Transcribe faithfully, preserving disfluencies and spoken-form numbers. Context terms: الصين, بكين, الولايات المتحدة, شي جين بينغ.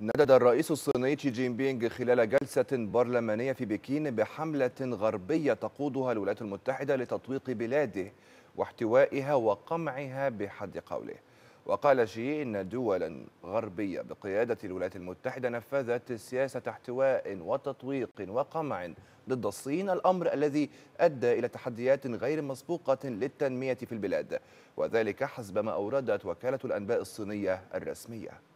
ندد الرئيس الصيني شي جين بينغ خلال جلسة برلمانية في بكين بحملة غربية تقودها الولايات المتحدة لتطويق بلاده واحتوائها وقمعها بحد قوله. وقال شي إن دولا غربية بقيادة الولايات المتحدة نفذت سياسة احتواء وتطويق وقمع ضد الصين، الأمر الذي أدى إلى تحديات غير مسبوقة للتنمية في البلاد، وذلك حسب ما أوردت وكالة الأنباء الصينية الرسمية.